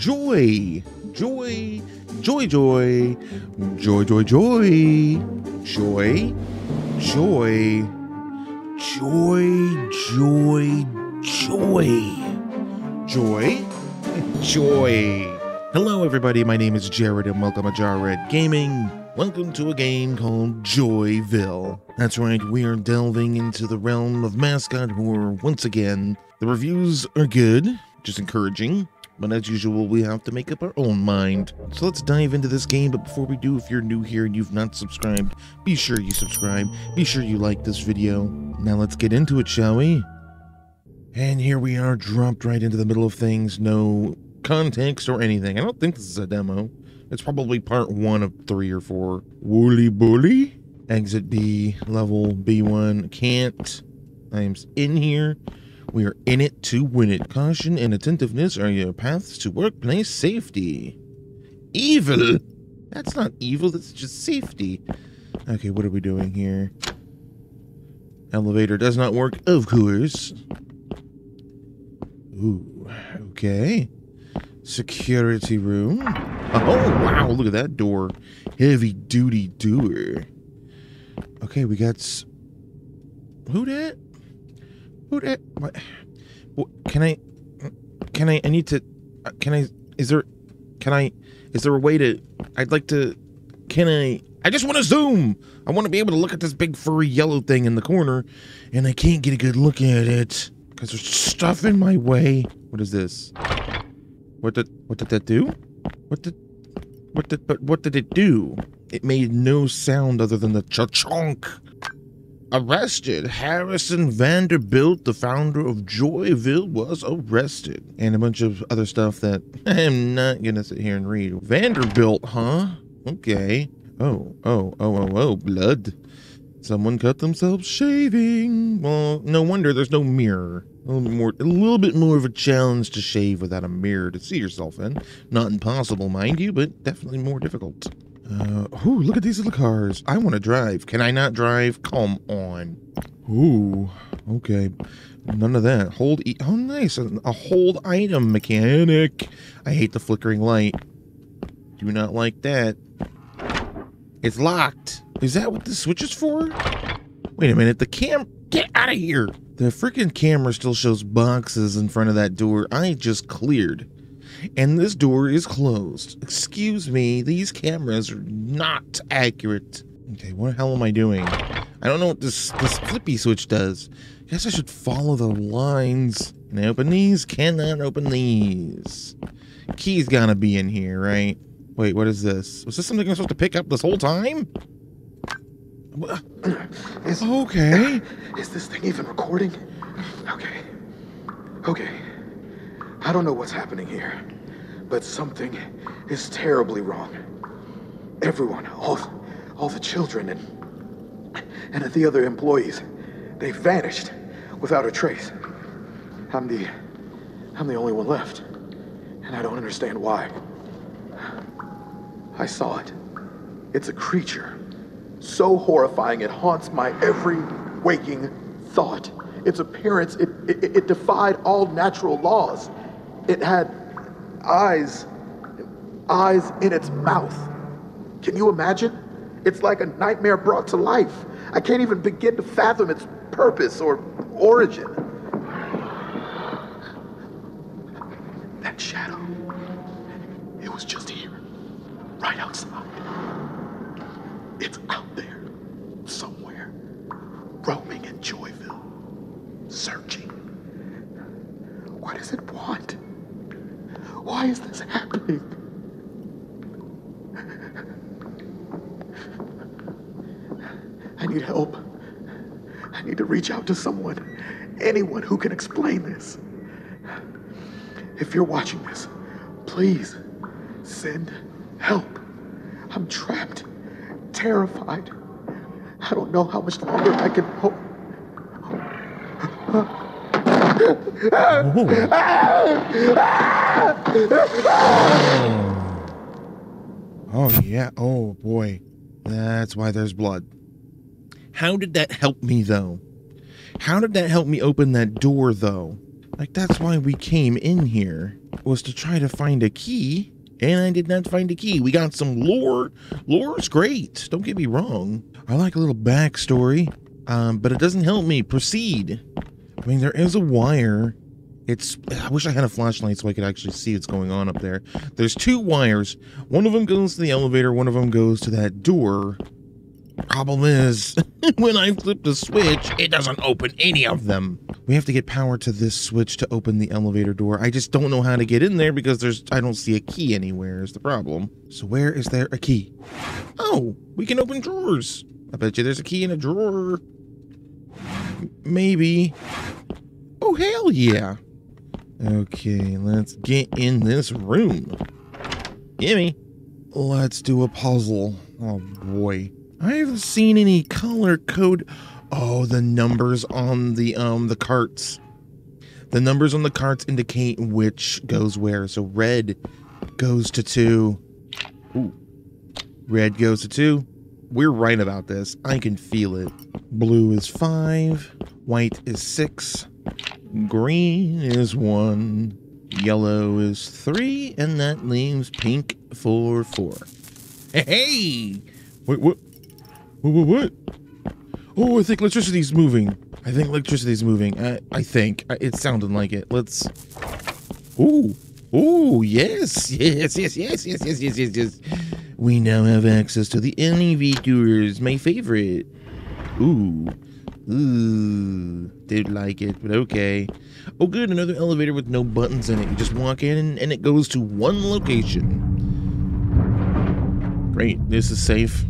Joy. Hello everybody, my name is Jared and welcome to Jar Red Gaming. Welcome to a game called Joyville. That's right, we are delving into the realm of mascot horror once again. The reviews are good, just encouraging, but as usual we have to make up our own mind. So let's dive into this game, but before we do, if you're new here and you've not subscribed, be sure you subscribe, be sure you like this video. Now let's get into it, shall we? And here we are, dropped right into the middle of things, no context or anything. I don't think this is a demo. It's probably part one of 3 or 4. Woolly bully. Exit B, level B1. Can't. I am in here. We are in it to win it. Caution and attentiveness are your paths to workplace safety. Evil. That's not evil. That's just safety. Okay, what are we doing here? Elevator does not work, of course. Ooh. Okay. Security room. Oh, wow, look at that door. Heavy duty door. Okay, we got... Who that? Who that? What? Can I need to... Is there a way to... I'd like to... I just want to zoom! I want to be able to look at this big furry yellow thing in the corner, and I can't get a good look at it because there's stuff in my way. What is this? What did that do? What did it do? It made no sound other than the cha-chonk. Arrested. Harrison Vanderbilt, the founder of Joyville, was arrested. And a bunch of other stuff that I'm not gonna sit here and read. Vanderbilt, huh? Okay. Oh, blood. Someone cut themselves shaving. Well, no wonder there's no mirror. A little bit more of a challenge to shave without a mirror to see yourself in. Not impossible, mind you, but definitely more difficult. Ooh, look at these little cars. I want to drive. Can I not drive? Come on. Ooh, okay. None of that. Hold E. Oh, nice. A hold item mechanic. I hate the flickering light. Do not like that. It's locked. Is that what the switch is for? Wait a minute. The cam... Get out of here. The freaking camera still shows boxes in front of that door I just cleared. And this door is closed. Excuse me, these cameras are not accurate. Okay, what the hell am I doing? I don't know what this flippy switch does. I guess I should follow the lines. Can I open these? Cannot open these. Key's gotta be in here, right? Wait, what is this? Was this something I'm supposed to pick up this whole time? Okay. Is this thing even recording? Okay. Okay. I don't know what's happening here, but something is terribly wrong. Everyone, all the children and the other employees, they vanished without a trace. I'm the only one left, and I don't understand why. I saw it. It's a creature. So horrifying, it haunts my every waking thought. Its appearance, it defied all natural laws. It had eyes in its mouth. Can you imagine? It's like a nightmare brought to life. I can't even begin to fathom its purpose or origin. That shadow, it was just here, right outside. It's out there, somewhere, roaming in Joyville, searching. What does it want? Why is this happening? I need help. I need to reach out to someone, anyone who can explain this. If you're watching this, please send help. I'm trapped. Terrified. I don't know how much longer I can hope. Oh yeah. Oh boy. That's why there's blood. How did that help me though? How did that help me open that door though? Like, that's why we came in here, was to try to find a key, and I did not find a key. We got some lore. Lore's great, don't get me wrong. I like a little backstory, but it doesn't help me proceed. I mean, there is a wire. I wish I had a flashlight so I could actually see what's going on up there. There's two wires. One of them goes to the elevator, one of them goes to that door. Problem is, when I flip the switch, it doesn't open any of them. We have to get power to this switch to open the elevator door. I just don't know how to get in there because I don't see a key anywhere is the problem. So where is there a key? Oh, we can open drawers. I bet you there's a key in a drawer. Maybe. Oh, hell yeah. Okay, let's get in this room. Gimme. Let's do a puzzle. Oh, boy. I haven't seen any color code. Oh, the numbers on the carts. The numbers on the carts indicate which goes where. So red goes to 2. Ooh. Red goes to 2. We're right about this. I can feel it. Blue is 5. White is 6. Green is 1. Yellow is 3. And that leaves pink for 4. Hey! Wait, what? What? Oh, I think electricity's moving. I think. It sounded like it. Let's... Ooh. Ooh, yes. Yes. We now have access to the NEV doors. My favorite. Ooh. Ooh. Did like it, but okay. Oh, good. Another elevator with no buttons in it. You just walk in and it goes to one location. Great. This is safe.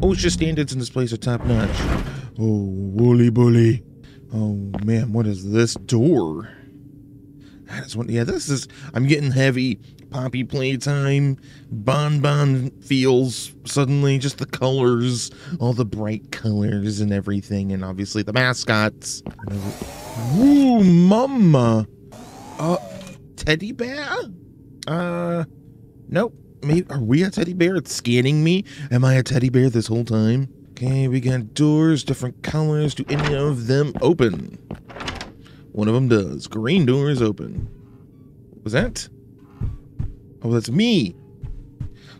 OSHA standards in this place are top-notch. Oh, woolly bully. Oh, man, what is this door? Yeah, this is... I'm getting heavy Poppy Playtime, bonbon feels suddenly. Just the colors, all the bright colors and everything, and obviously the mascots. Ooh, mama. Teddy bear? Nope. Are we a teddy bear? It's scanning me. Am I a teddy bear this whole time? Okay, we got doors, different colors. Do any of them open? One of them does. Green door is open. What was that? Oh, that's me.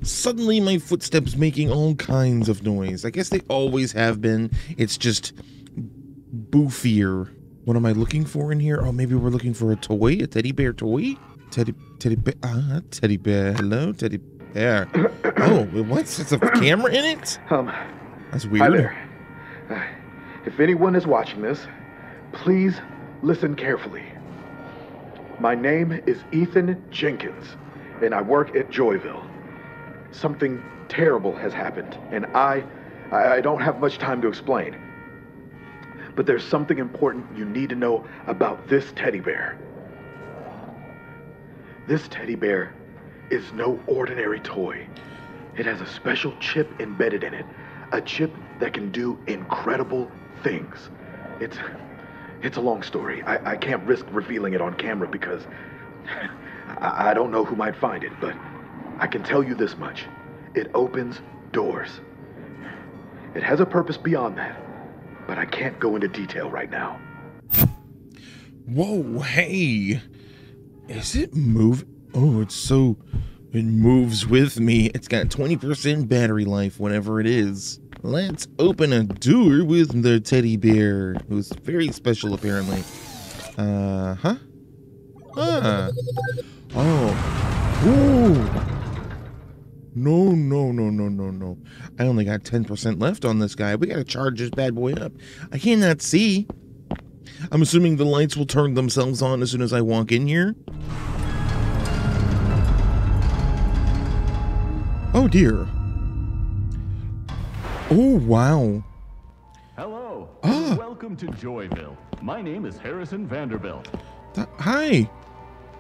Suddenly my footsteps making all kinds of noise. I guess they always have been. It's just boofier. What am I looking for in here? Oh, maybe we're looking for a toy, a teddy bear toy? Teddy bear, hello, teddy bear. Oh, what? There's a camera in it? That's weird. Hi there. If anyone is watching this, please listen carefully. My name is Ethan Jenkins, and I work at Joyville. Something terrible has happened, and I don't have much time to explain. But there's something important you need to know about this teddy bear. This teddy bear is no ordinary toy. It has a special chip embedded in it, a chip that can do incredible things. It's a long story. I can't risk revealing it on camera because I don't know who might find it, but I can tell you this much. It opens doors. It has a purpose beyond that, but I can't go into detail right now. Whoa, hey. Is it move? Oh, it moves with me. It's got 20% battery life, whatever it is. Let's open a door with the teddy bear, who's very special, apparently. Oh. Ooh. No. I only got 10% left on this guy. We gotta charge this bad boy up. I cannot see. I'm assuming the lights will turn themselves on as soon as I walk in here. Oh dear. Oh wow. Hello. Welcome to Joyville. My name is Harrison Vanderbilt. Hi.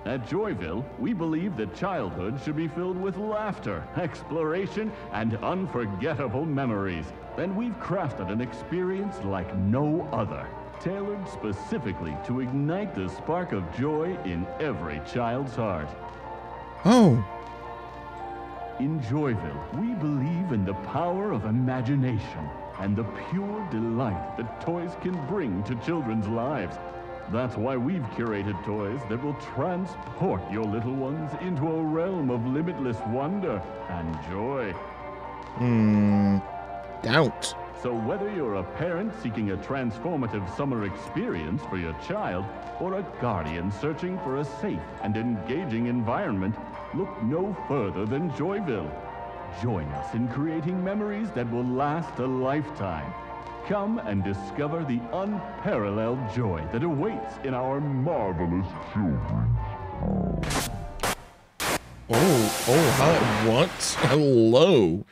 At Joyville, we believe that childhood should be filled with laughter, exploration, and unforgettable memories. And we've crafted an experience like no other, tailored specifically to ignite the spark of joy in every child's heart. Oh. In Joyville, we believe in the power of imagination and the pure delight that toys can bring to children's lives. That's why we've curated toys that will transport your little ones into a realm of limitless wonder and joy. Doubt. So whether you're a parent seeking a transformative summer experience for your child, or a guardian searching for a safe and engaging environment, look no further than Joyville. Join us in creating memories that will last a lifetime. Come and discover the unparalleled joy that awaits in our marvelous children. What? Hello.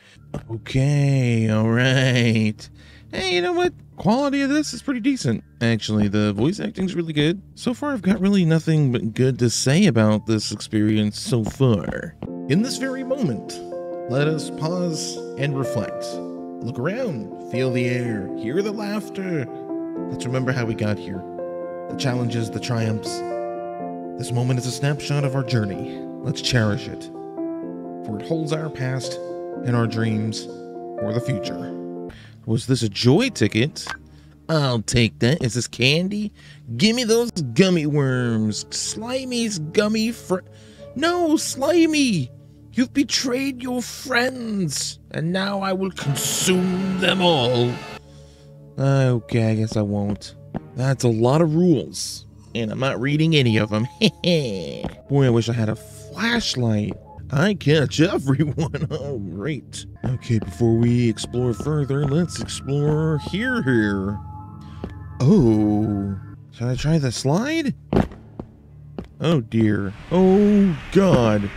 Okay, all right. Hey, you know what? Quality of this is pretty decent. Actually, the voice acting's really good. So far, I've got really nothing but good to say about this experience so far. In this very moment, let us pause and reflect. Look around, feel the air, hear the laughter. Let's remember how we got here. The challenges, the triumphs. This moment is a snapshot of our journey. Let's cherish it, for it holds our past and our dreams for the future. Was this a joy ticket? I'll take that. Is this candy? Give me those gummy worms. Slimy's gummy friend. No, Slimy! You've betrayed your friends, and now I will consume them all. Okay, I guess I won't. That's a lot of rules, and I'm not reading any of them. Boy, I wish I had a flashlight. I catch everyone. Oh, great. Okay, before we explore further, let's explore here. Oh, should I try the slide? Oh, dear. Oh, God.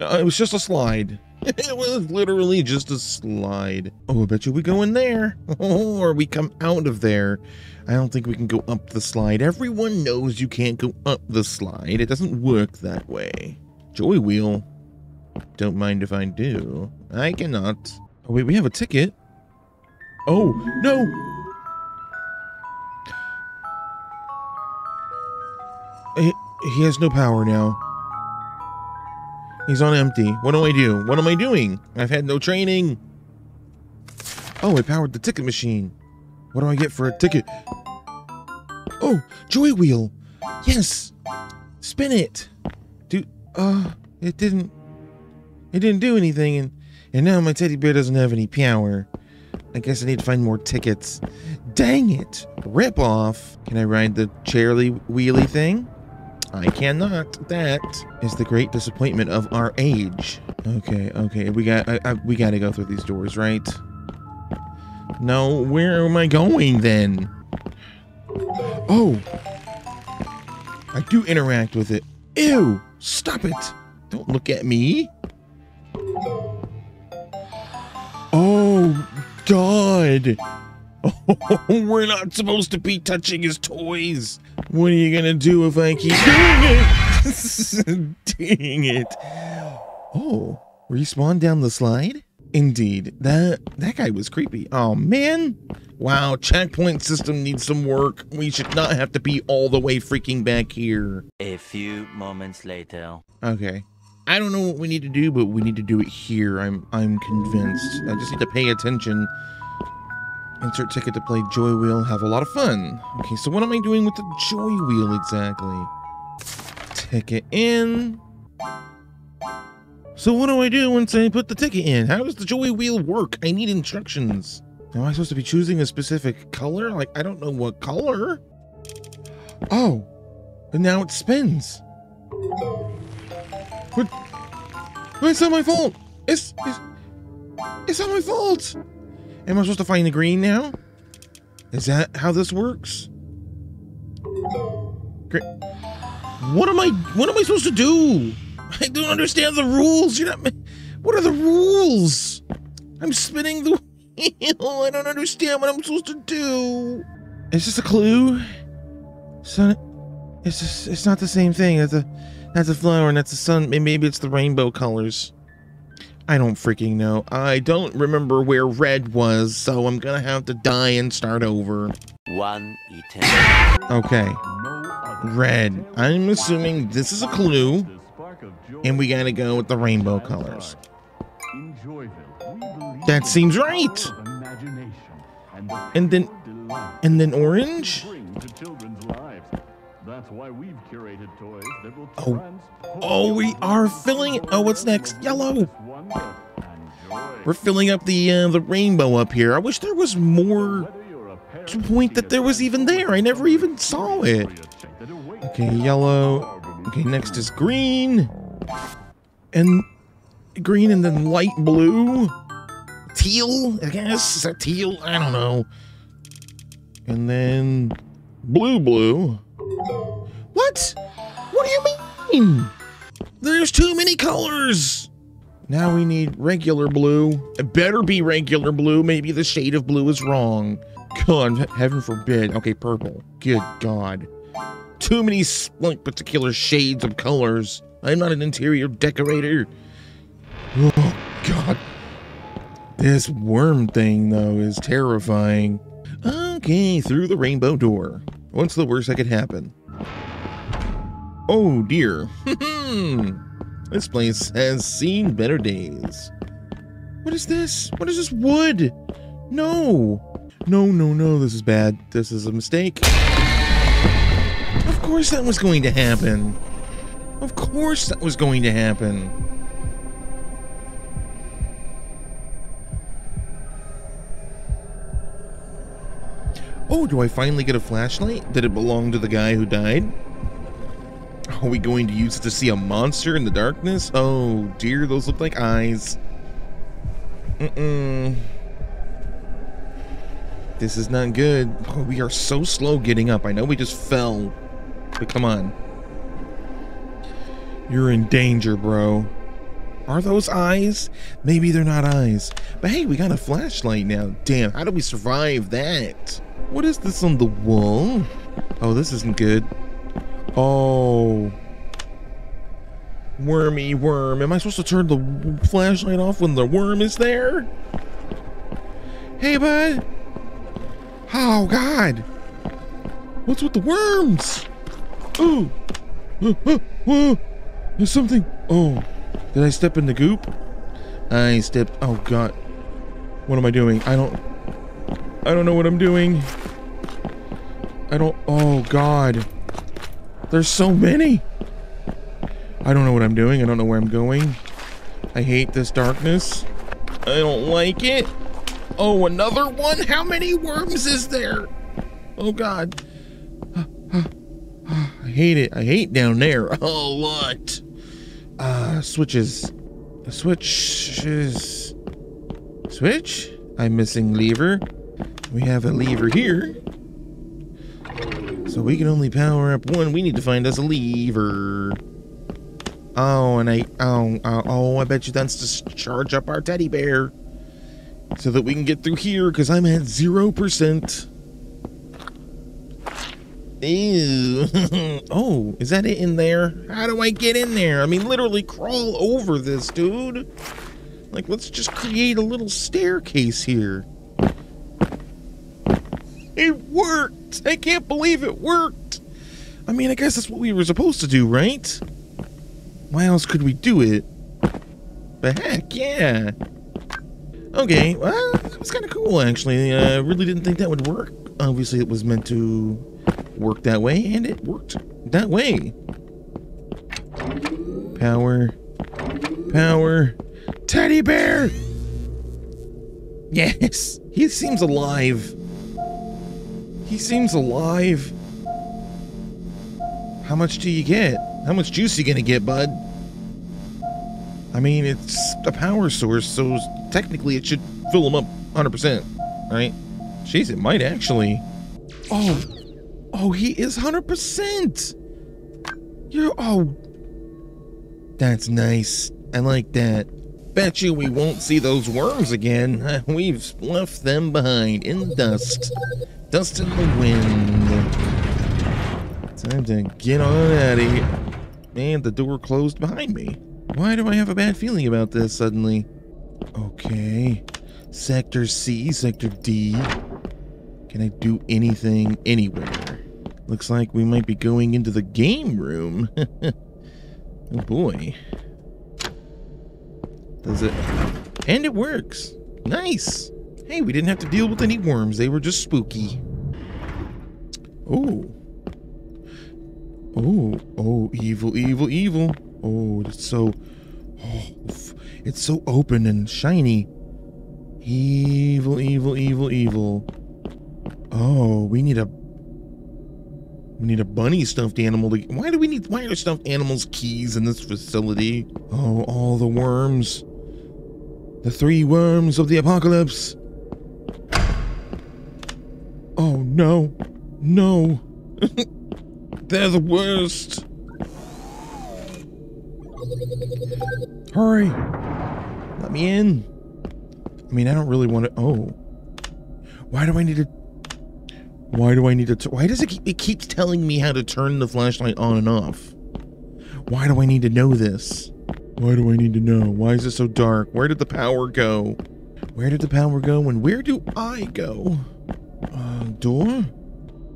It was just a slide. It was literally just a slide. Oh, I bet you we go in there. Or we come out of there. I don't think we can go up the slide. Everyone knows you can't go up the slide. It doesn't work that way. Joy wheel. Don't mind if I do. I cannot. Oh, wait, we have a ticket. Oh, no. He has no power now. He's on empty. What do I do? What am I doing? I've had no training. Oh, I powered the ticket machine. What do I get for a ticket? Oh, joy wheel. Yes. Spin it. Dude, it didn't do anything, and now my teddy bear doesn't have any power. I guess I need to find more tickets. Dang it. Rip off. Can I ride the chairly wheelie thing? I cannot. That is the great disappointment of our age. Okay. We got to go through these doors, right? No, where am I going then? Oh, I do interact with it. Ew! Stop it! Don't look at me. Oh, God. Oh, we're not supposed to be touching his toys. What are you gonna do if I keep doing it? Dang it. Oh, respawn down the slide? Indeed. That guy was creepy. Oh, man. Wow, checkpoint system needs some work. We should not have to be all the way freaking back here. A few moments later. Okay. I don't know what we need to do, but we need to do it here. I'm convinced. I just need to pay attention. Insert ticket to play Joy Wheel. Have a lot of fun. Okay, so what am I doing with the Joy Wheel exactly? Ticket in. So what do I do once I put the ticket in? How does the Joy Wheel work? I need instructions. Am I supposed to be choosing a specific color? Like, I don't know what color. Oh, and now it spins. What? It's not my fault. It's not my fault. Am I supposed to find the green now? Is that how this works? Great. What am I supposed to do? I don't understand the rules. What are the rules? I'm spinning the wheel. I don't understand what I'm supposed to do. Is this a clue? It's not the same thing. That's a flower and that's a sun. Maybe it's the rainbow colors. I don't freaking know. I don't remember where red was, so I'm gonna have to die and start over. One eternity. Okay. Red. I'm assuming this is a clue, and we gotta go with the rainbow colors. That seems right! And then orange? That's why we've curated toys that will we are filling. Oh, what's next? Yellow. We're filling up the rainbow up here. I wish there was more to point that there was even there. I never even saw it. Okay, yellow. Okay, next is green. And green and then light blue. Teal, I guess. Is that teal? I don't know. And then blue. What? What do you mean? There's too many colors. Now we need regular blue. It better be regular blue. Maybe the shade of blue is wrong. God, heaven forbid. Okay, purple. Good God. Too many like particular shades of colors. I'm not an interior decorator. Oh, God. This worm thing, though, is terrifying. Okay, through the rainbow door. What's the worst that could happen? Oh, dear. This place has seen better days. What is this? What is this wood? No. No. This is bad. This is a mistake. Of course that was going to happen. Oh, do I finally get a flashlight? Did it belong to the guy who died? Are we going to use it to see a monster in the darkness? Oh dear, those look like eyes. This is not good. Oh, we are so slow getting up. I know we just fell, but come on. You're in danger, bro. Are those eyes? Maybe they're not eyes. But hey, we got a flashlight now. Damn, how do we survive that? What is this on the wall? Oh, this isn't good. Oh. Wormy worm. Am I supposed to turn the flashlight off when the worm is there? Hey, bud. Oh, God. What's with the worms? Ooh. There's something. Oh. Did I step in the goop? I stepped. Oh, God. What am I doing? I don't know what I'm doing. Oh, God. There's so many. I don't know what I'm doing. I don't know where I'm going. I hate this darkness. I don't like it. Oh, another one? How many worms is there? Oh, God. I hate it. I hate down there a lot. Switches. Switches. Switch? I'm missing lever. We have a lever here. So we can only power up one. We need to find us a lever. Oh, and I bet you that's just to charge up our teddy bear. So that we can get through here, because I'm at 0%. Ew. Oh, is that it in there? How do I get in there? I mean, literally crawl over this, dude. Like, let's just create a little staircase here. It worked! I can't believe it worked! I mean, I guess that's what we were supposed to do, right? Why else could we do it? But heck, yeah! Okay, well, that was kind of cool, actually. I really didn't think that would work. Obviously, it was meant to work that way, and it worked that way. Power. Power. Teddy bear! Yes! He seems alive. How much do you get? How much juice you gonna get, bud? I mean, it's a power source, so technically it should fill them up 100%, right? Jeez, it might actually. Oh, he is 100%. That's nice. I like that. Bet you we won't see those worms again. We've left them behind in the dust. Dust in the wind. Time to get on out of here. Man, the door closed behind me. Why do I have a bad feeling about this suddenly? Okay. Sector C, Sector D. Can I do anything anywhere? Looks like we might be going into the game room. Oh boy. Does it? And it works. Nice. Hey, we didn't have to deal with any worms. They were just spooky. Oh. Oh, oh, evil, evil, evil. Oh, it's so, oh, it's so open and shiny. Evil, evil, evil, evil. Oh, we need a bunny stuffed animal. Why are stuffed animals keys in this facility? Oh, all the worms. The three worms of the apocalypse. Oh, no. No. They're the worst. Hurry. Let me in. I mean, I don't really want to. Oh. Why does it keep, it keeps telling me how to turn the flashlight on and off? Why do I need to know this? Why do I need to know? Why is it so dark? Where did the power go? Where did the power go and where do I go? Door?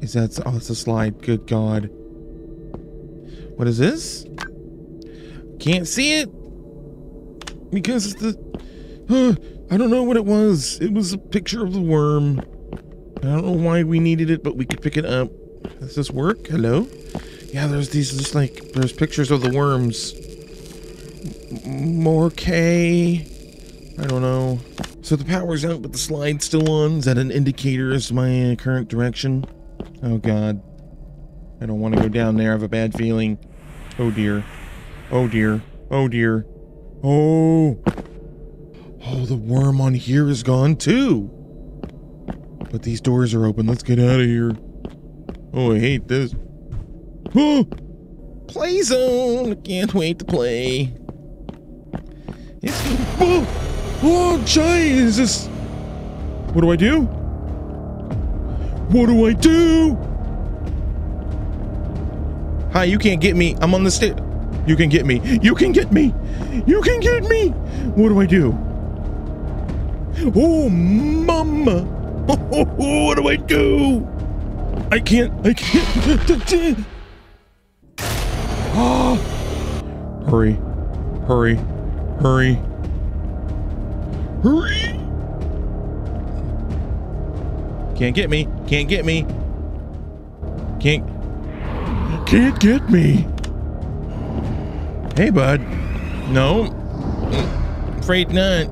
Is that, oh, it's a slide. Good God. What is this? Can't see it. Because it's the, I don't know what it was. It was a picture of the worm. I don't know why we needed it, but we could pick it up. Does this work? Hello? Yeah, there's these, just like, there's pictures of the worms. More K. I don't know. So the power's out, but the slide's still on. Is that an indicator as to my current direction? Oh, God. I don't want to go down there. I have a bad feeling. Oh, dear. Oh, dear. Oh, dear. Oh. Oh, the worm on here is gone, too. But these doors are open. Let's get out of here. Oh, I hate this. Oh, play zone. I can't wait to play. It's, oh, oh, Jesus. What do I do? What do I do? Hi, you can't get me. I'm on the stairs. You can get me. You can get me. You can get me. What do I do? Oh, mama. What do I do? I can't. Oh. Hurry. Hurry. Hurry. Hurry. Can't get me. Can't get me. Can't get me. Hey, bud. No. Afraid not.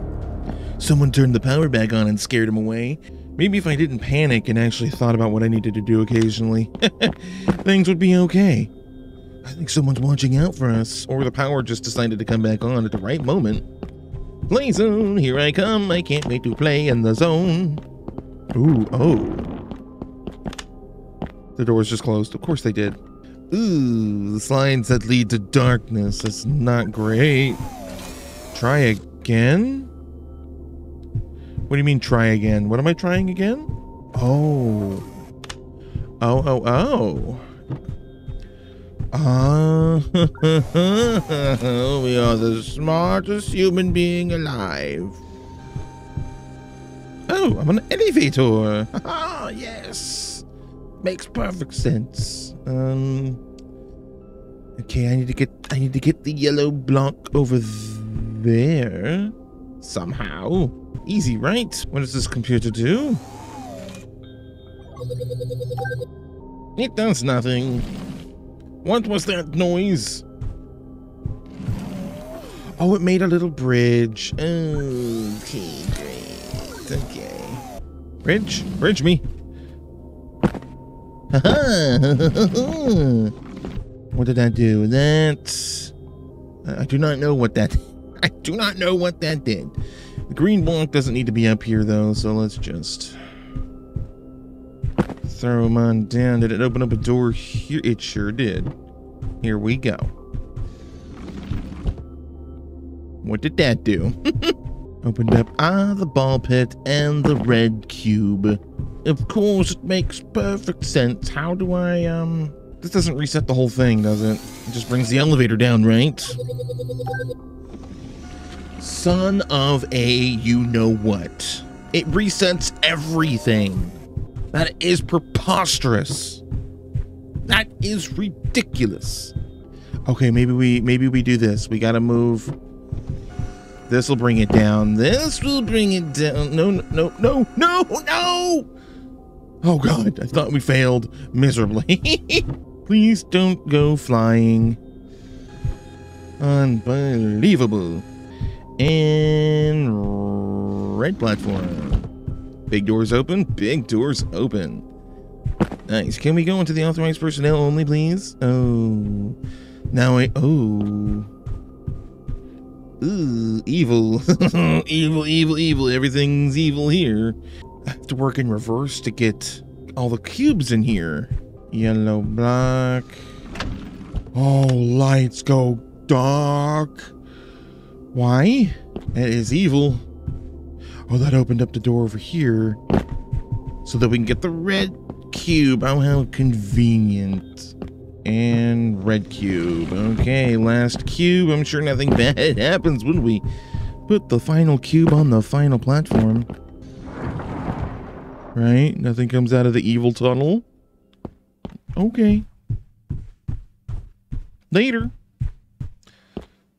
Someone turned the power back on and scared him away. Maybe if I didn't panic and actually thought about what I needed to do occasionally, things would be okay. I think someone's watching out for us, or the power just decided to come back on at the right moment. Play zone, here I come. I can't wait to play in the zone. Ooh, oh. The door's just closed. Of course they did. Ooh, the slides that lead to darkness. That's not great. Try again? What do you mean try again? What am I trying again? Oh. Oh. We are the smartest human being alive. Oh, I'm on an elevator. Ah, yes. Makes perfect sense. Okay, I need to get the yellow block over there somehow. Easy, right? What does this computer do? It does nothing. What was that noise? Oh, it made a little bridge. Okay, great. Okay. Bridge? Bridge me. What did that do? That... I do not know what that... I do not know what that did. The green block doesn't need to be up here, though, so let's just throw him on down. Did it open up a door here? It sure did. Here we go. What did that do? Opened up, the ball pit and the red cube. Of course, it makes perfect sense. How do I, This doesn't reset the whole thing, does it? It just brings the elevator down, right? Son of a you-know-what. It resets everything. That is preposterous. That is ridiculous. Okay, maybe we do this. We gotta move. This will bring it down. This will bring it down. No. Oh, God. I thought we failed miserably. Please don't go flying. Unbelievable. And red platform. Big doors open. Big doors open. Nice. Can we go into the authorized personnel only, please? Oh. Now I... Oh. Ooh, evil. Evil, evil, evil. Everything's evil here. I have to work in reverse to get all the cubes in here. Yellow, black. Oh, lights go dark. Why? That is evil. Oh, that opened up the door over here so that we can get the red cube. Oh, how convenient. And red cube. Okay, last cube. I'm sure nothing bad happens when we put the final cube on the final platform. Right? Nothing comes out of the evil tunnel. Okay. Later.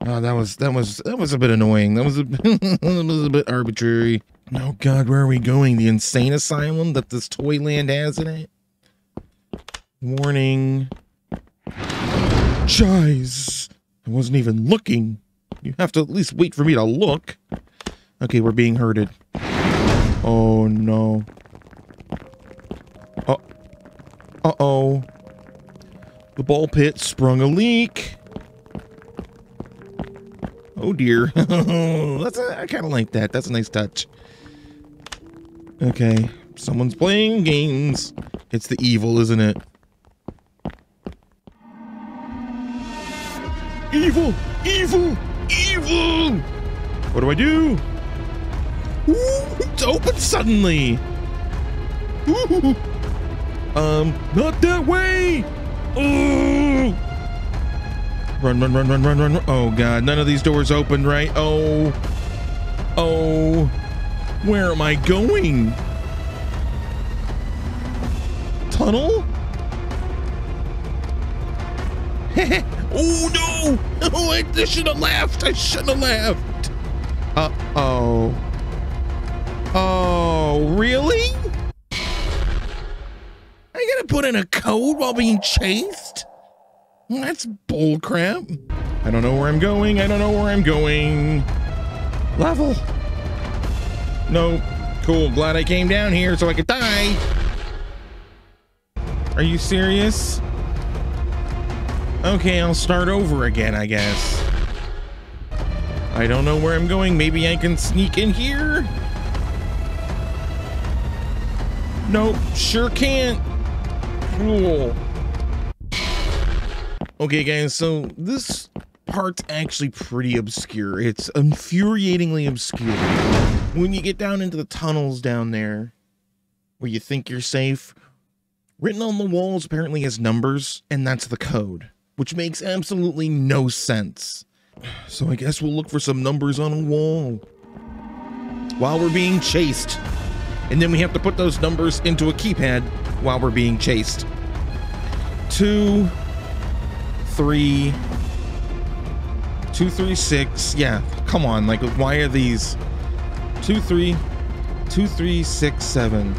Oh, that was a bit annoying. That was a, that was a bit arbitrary. Oh God, where are we going? The insane asylum that this Toyland has in it? Warning. Jeez, I wasn't even looking. You have to at least wait for me to look. Okay, we're being herded. Oh no. Uh-oh. The ball pit sprung a leak. Oh dear. I kind of like that. That's a nice touch. Okay. Someone's playing games. It's the evil, isn't it? Evil! Evil! Evil! What do? Ooh, it's open suddenly! Ooh. Not that way! Ooh! Run, run, run, run, run, run, run. Oh, God. None of these doors open, right? Oh. Oh. Where am I going? Tunnel? Heh. Oh, no. Oh, I shouldn't have laughed. I shouldn't have laughed. Uh-oh. Oh, really? I gotta put in a code while being chased? That's bull crap. I don't know where I'm going. I don't know where I'm going. Level. No. Cool. Glad I came down here so I could die. Are you serious? Okay, I'll start over again, I guess. I don't know where I'm going. Maybe I can sneak in here? Nope. Sure can't. Cool. Okay, guys, so this part's actually pretty obscure. It's infuriatingly obscure. When you get down into the tunnels down there, where you think you're safe, written on the walls apparently is numbers, and that's the code, which makes absolutely no sense. So I guess we'll look for some numbers on a wall while we're being chased. And then we have to put those numbers into a keypad while we're being chased. 2, 3, 2, 3, 6. Yeah, come on. Like, why are these 2, 3, 2, 3, 6, 7,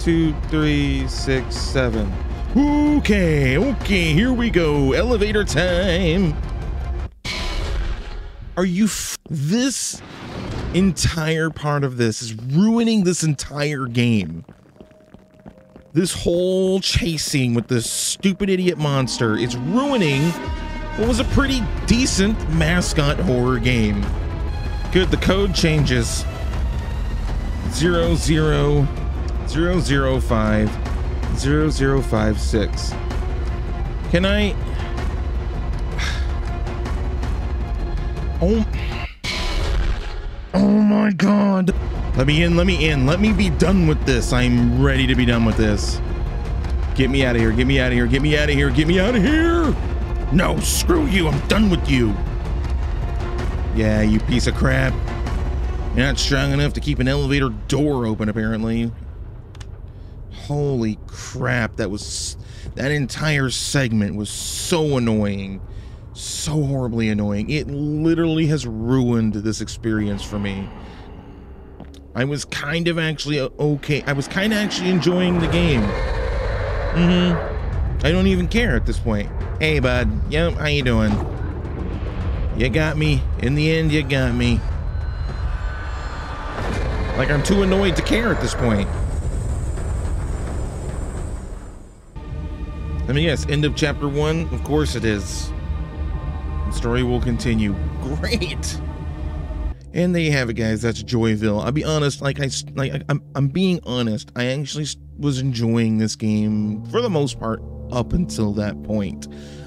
2, 3, 6, 7? Okay, okay. Here we go. Elevator time. Are you? This entire part of this is ruining this entire game. This whole chasing with this stupid idiot monster is ruining what was a pretty decent mascot horror game. Good, the code changes. 00005 0056. Can I? Oh my God. Let me in, let me in, let me be done with this. I'm ready to be done with this. Get me out of here, get me out of here, get me out of here, get me out of here. No, screw you, I'm done with you. Yeah, you piece of crap. You're not strong enough to keep an elevator door open, apparently. Holy crap, that entire segment was so annoying. So horribly annoying. It literally has ruined this experience for me. I was kind of actually okay. I was kind of actually enjoying the game. I don't even care at this point. Hey, bud. Yep, how you doing? You got me. In the end, you got me. Like, I'm too annoyed to care at this point. I mean, yes, end of chapter 1. Of course it is. The story will continue. Great. And there you have it, guys. That's Joyville. I'll be honest. I'm being honest. I actually was enjoying this game for the most part up until that point.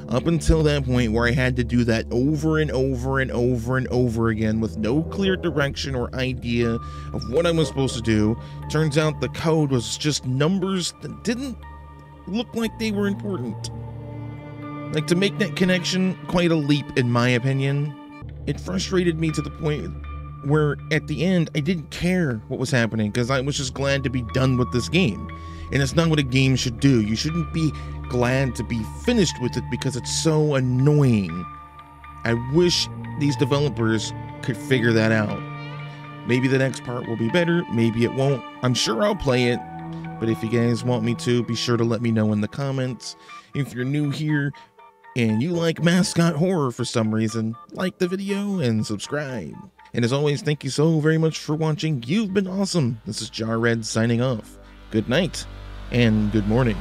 Up until that point where I had to do that over and over and over and over again with no clear direction or idea of what I was supposed to do. Turns out the code was just numbers that didn't look like they were important. Like, to make that connection, quite a leap in my opinion. It frustrated me to the point where at the end I didn't care what was happening because I was just glad to be done with this game. And it's not what a game should do. You shouldn't be glad to be finished with it because it's so annoying. I wish these developers could figure that out. Maybe the next part will be better, maybe it won't. I'm sure I'll play it, but if you guys want me to, be sure to let me know in the comments. If you're new here and you like mascot horror for some reason, like the video and subscribe. And as always, thank you so very much for watching. You've been awesome. This is Jar Red signing off. Good night and good morning.